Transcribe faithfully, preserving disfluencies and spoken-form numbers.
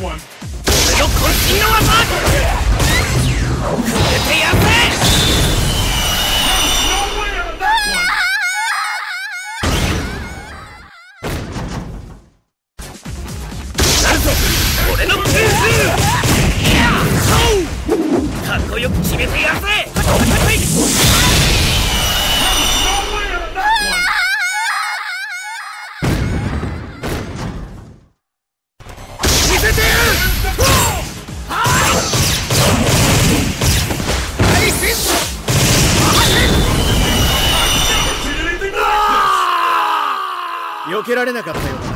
one. I didn't know.